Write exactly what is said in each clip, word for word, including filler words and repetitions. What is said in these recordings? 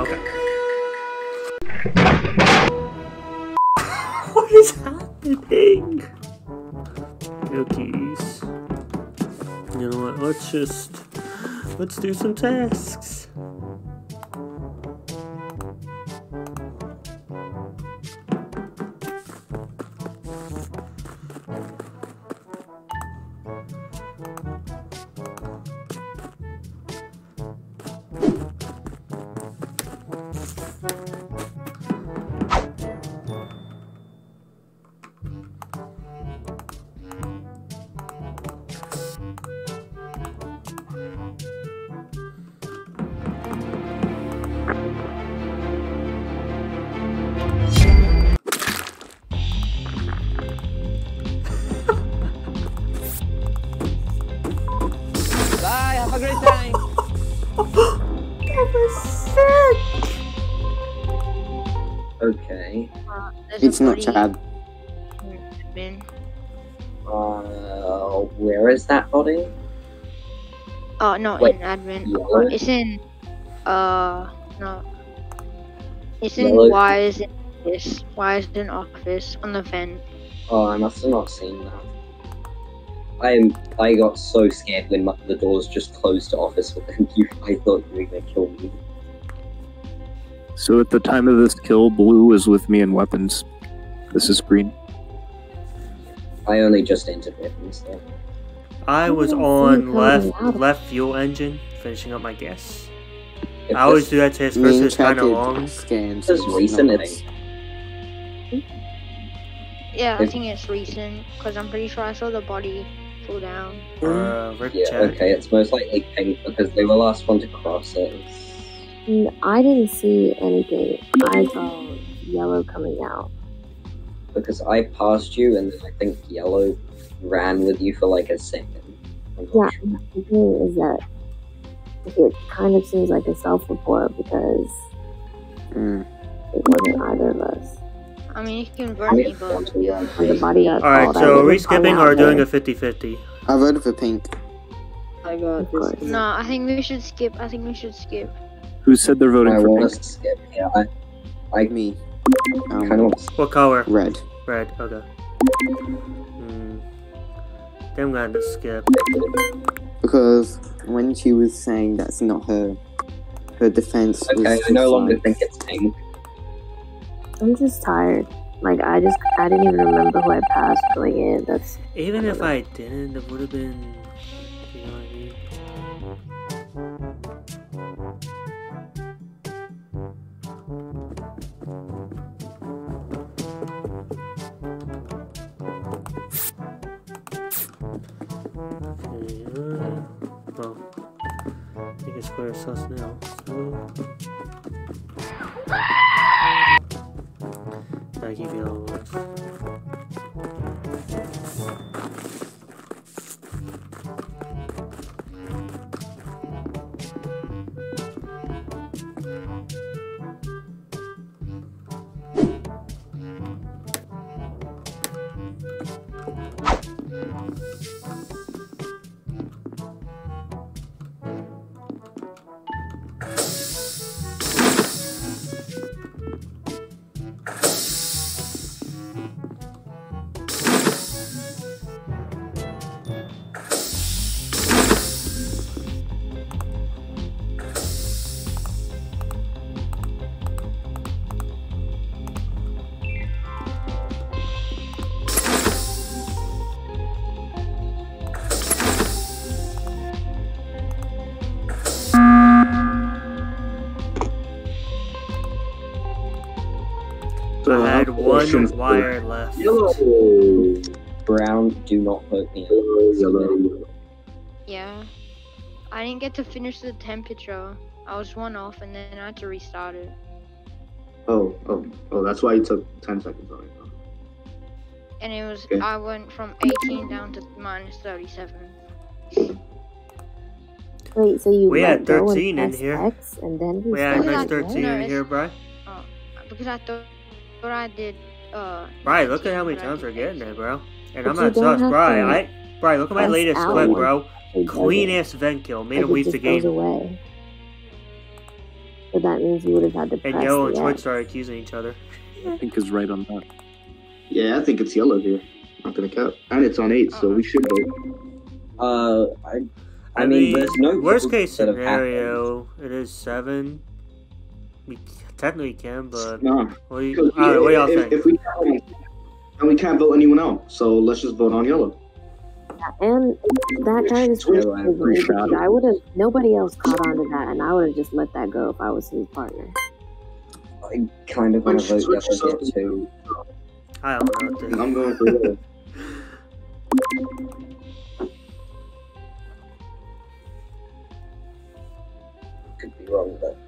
Oh, okay. What is happening? Okies. You know what, let's just... Let's do some tasks. Have a great time! That was sick! Okay. Uh, it's not Chad. Uh, where is that body? Oh, not Wait, in admin. Oh, it's in... Uh, no. It's in yellow. Why is it this? Why is it in office? On the vent. Oh, I must have not seen that. I am. I got so scared when my, the doors just closed to office. You, I thought you were gonna kill me. So at the time of this kill, blue was with me in weapons. This is green. I only just entered weapons though. I was on left left fuel engine, finishing up my gas. If I always do that to this person. It's kind of long. This is recent. It's. Yeah, I think it's recent, because I'm pretty sure I saw the body fall down. Uh, rip yeah, check. Okay, it's most likely pink, because they were the last one to cross it. Mm, I didn't see anything. I saw yellow coming out. Because I passed you, and then I think yellow ran with you for like a second. I'm yeah, sure. The thing is that it kind of seems like a self-report, because mm. it wasn't either of us. I mean, you can burn me, but... Alright, so are we skipping or doing a fifty fifty? I voted for pink. I got this. No, I think we should skip. I think we should skip. Who said they're voting I for pink? Skip. Yeah, I like me. Um, kind of what color? Red. Red, okay. Mm. Then I'm gonna skip. Because when she was saying that's not her, her defense was... Okay, I no longer think it's pink. I'm just tired. Like, I just, I didn't even remember who I passed. Like, yeah, that's... Even I if know. I didn't, it would have been... You know what I mean? Okay, uh, well, I think it's square sauce now, so... I give you a look. I had one wire left. Yellow. Brown, do not vote me. Yellow. Yeah. I didn't get to finish the temperature. I was one off and then I had to restart it. Oh, oh, oh, that's why you took ten seconds on it. And it was, okay. I went from eighteen down to minus thirty-seven. Wait, so you we had thirteen in here. And then we had minus thirteen in here, Bri. Oh, because I thought. But I did, uh... Bri, look at how many times we're getting there, bro. And but I'm not sus, Bri. I, Bri, look at my latest clip, bro. Clean-ass vent kill. Made a week to game. Away. So that means you would have had to press. And Yellow and Twitch started accusing each other. I think is right on that. Yeah, I think it's Yellow here. Not gonna count. And it's on eight, so we should vote. Uh, I, I, I mean, mean, there's no worst case scenario. It is seven. We technically can, but nah. what do you? All right, what y'all think? If we can't, and we can't vote anyone out, so let's just vote on Yellow. And that guy is so I, really I would have nobody else caught on to that, and I would have just let that go if I was his partner. I kind of want to vote Yellow too. I don't know. I'm going for Yellow. Could be wrong, but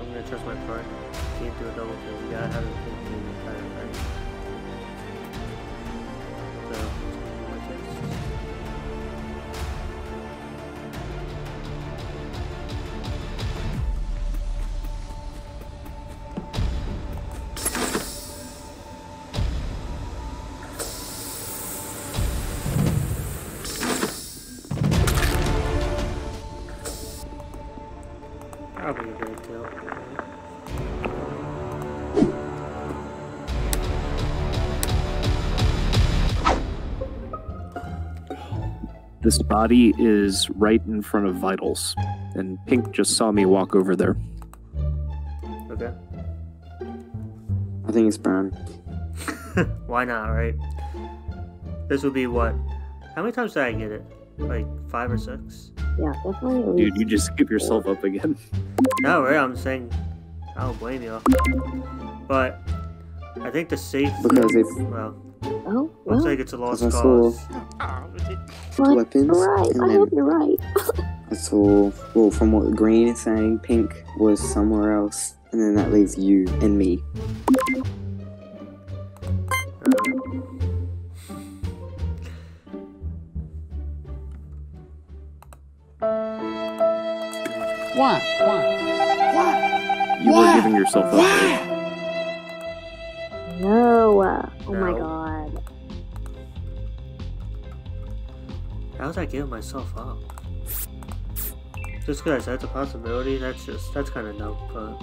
I'm gonna trust my partner. Can't do a double kill. You gotta have a fifteen entire right. Probably a great kill. This body is right in front of Vitals, and Pink just saw me walk over there. Okay. I think it's brown. Why not, right? This would be what? How many times did I get it? Like five or six? Yeah, definitely. Dude, you just give yourself up again. No, right? I'm saying I don't blame you. But I think the safe. Because if. Well. Oh, well. Looks like it's a lost cause. What? Weapons. Right. I hope you're right. I saw, well, from what Green is saying, Pink was somewhere else, and then that leaves you and me. Why? Why? Why? You Why? were giving yourself up. Why? No. Oh no. My god. How was I giving myself up? Just because that's a possibility, that's just, that's kind of dumb, but.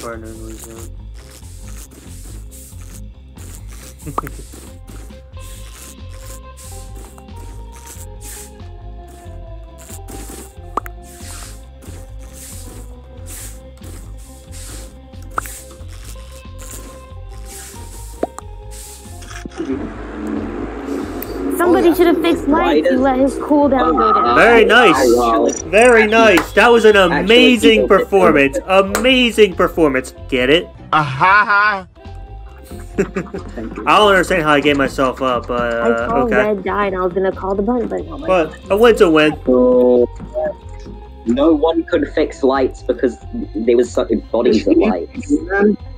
Partner in lose out. Somebody should have fixed light to let his cooldown go down. Very nice. Very nice. That was an amazing performance. Amazing performance. Get it? Aha! I don't understand how I gave myself up, but uh, I saw okay. Red die and I was gonna call the button, but no. But a win's a win. No one could fix lights because there was such bodies of lights.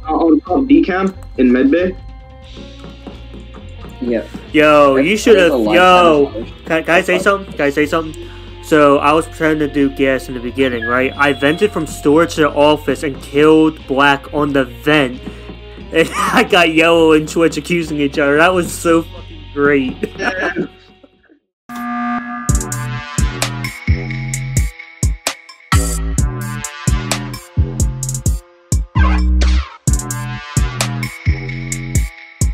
On decam in medbay. Yeah. Yo, you should have. Yo, can, can I say something? Can I say something? So I was pretending to do gas in the beginning, right? I vented from storage to the office and killed Black on the vent. And I got Yellow and Twitch accusing each other. That was so fucking great.